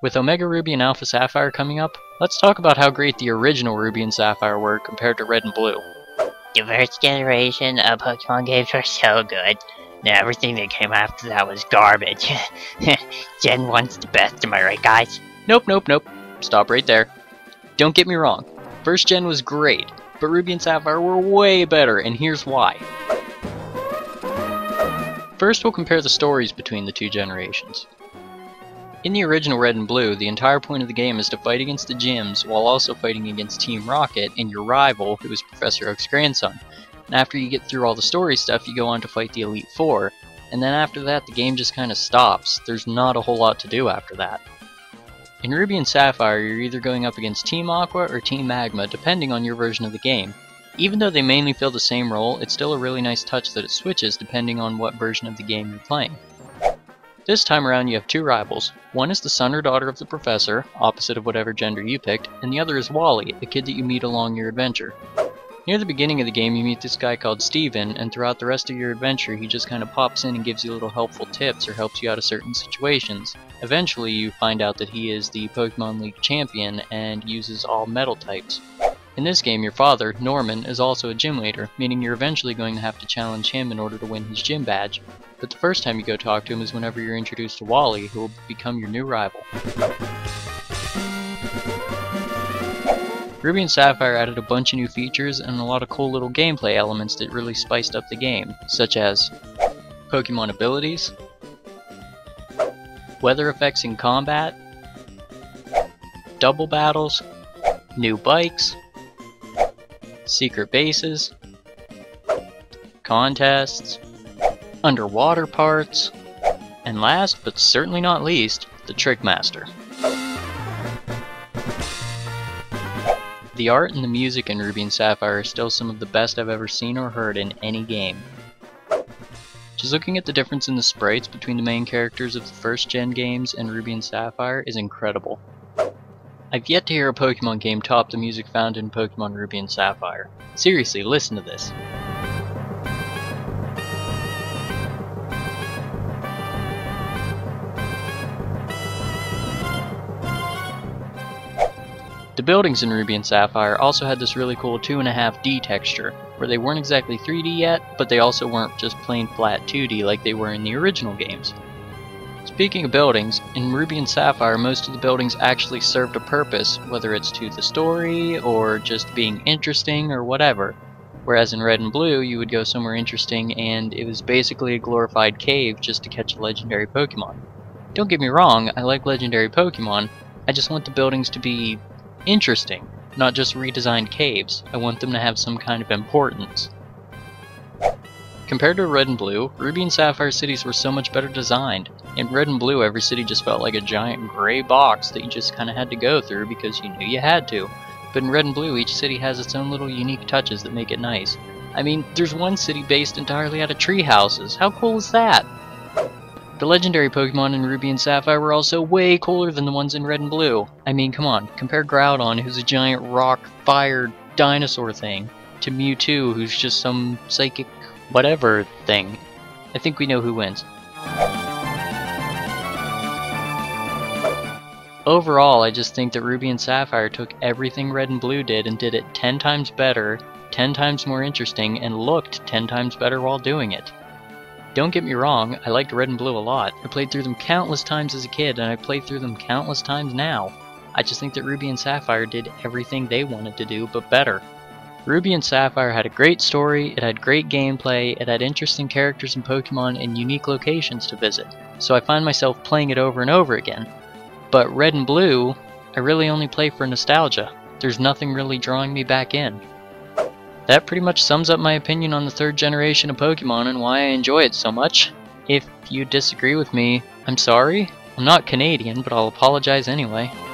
With Omega Ruby and Alpha Sapphire coming up, let's talk about how great the original Ruby and Sapphire were compared to Red and Blue. The first generation of Pokemon games were so good. Now everything that came after that was garbage. Gen 1's the best, am I right, guys? Nope. Stop right there. Don't get me wrong. First Gen was great, but Ruby and Sapphire were way better, and here's why. First, we'll compare the stories between the two generations. In the original Red and Blue, the entire point of the game is to fight against the gyms while also fighting against Team Rocket and your rival, who is Professor Oak's grandson. And after you get through all the story stuff, you go on to fight the Elite Four, and then after that the game just kinda stops. There's not a whole lot to do after that. In Ruby and Sapphire, you're either going up against Team Aqua or Team Magma, depending on your version of the game. Even though they mainly fill the same role, it's still a really nice touch that it switches depending on what version of the game you're playing. This time around you have two rivals. One is the son or daughter of the professor, opposite of whatever gender you picked, and the other is Wally, the kid that you meet along your adventure. Near the beginning of the game you meet this guy called Steven, and throughout the rest of your adventure he just kinda pops in and gives you little helpful tips or helps you out of certain situations. Eventually you find out that he is the Pokemon League champion and uses all metal types. In this game, your father, Norman, is also a gym leader, meaning you're eventually going to have to challenge him in order to win his gym badge. But the first time you go talk to him is whenever you're introduced to Wally, who will become your new rival. Ruby and Sapphire added a bunch of new features and a lot of cool little gameplay elements that really spiced up the game, such as Pokemon abilities, weather effects in combat, double battles, new bikes, secret bases, contests, underwater parts, and last but certainly not least, the Trick Master. The art and the music in Ruby and Sapphire are still some of the best I've ever seen or heard in any game. Just looking at the difference in the sprites between the main characters of the first gen games and Ruby and Sapphire is incredible. I've yet to hear a Pokemon game top the music found in Pokemon Ruby and Sapphire. Seriously, listen to this. The buildings in Ruby and Sapphire also had this really cool 2.5D texture, where they weren't exactly 3D yet, but they also weren't just plain flat 2D like they were in the original games. Speaking of buildings, in Ruby and Sapphire most of the buildings actually served a purpose, whether it's to the story, or just being interesting, or whatever. Whereas in Red and Blue you would go somewhere interesting and it was basically a glorified cave just to catch a legendary Pokemon. Don't get me wrong, I like legendary Pokemon, I just want the buildings to be interesting, not just redesigned caves. I want them to have some kind of importance. Compared to Red and Blue, Ruby and Sapphire cities were so much better designed. In Red and Blue, every city just felt like a giant gray box that you just kinda had to go through because you knew you had to. But in Red and Blue, each city has its own little unique touches that make it nice. I mean, there's one city based entirely out of tree houses. How cool is that? The legendary Pokemon in Ruby and Sapphire were also way cooler than the ones in Red and Blue. I mean, come on, compare Groudon, who's a giant rock, fire, dinosaur thing, to Mewtwo, who's just some psychic whatever thing. I think we know who wins. Overall, I just think that Ruby and Sapphire took everything Red and Blue did and did it 10 times better, 10 times more interesting, and looked 10 times better while doing it. Don't get me wrong, I liked Red and Blue a lot. I played through them countless times as a kid, and I played through them countless times now. I just think that Ruby and Sapphire did everything they wanted to do, but better. Ruby and Sapphire had a great story, it had great gameplay, it had interesting characters and Pokemon and unique locations to visit, so I find myself playing it over and over again. But Red and Blue, I really only play for nostalgia. There's nothing really drawing me back in. That pretty much sums up my opinion on the third generation of Pokemon and why I enjoy it so much. If you disagree with me, I'm sorry. I'm not Canadian, but I'll apologize anyway.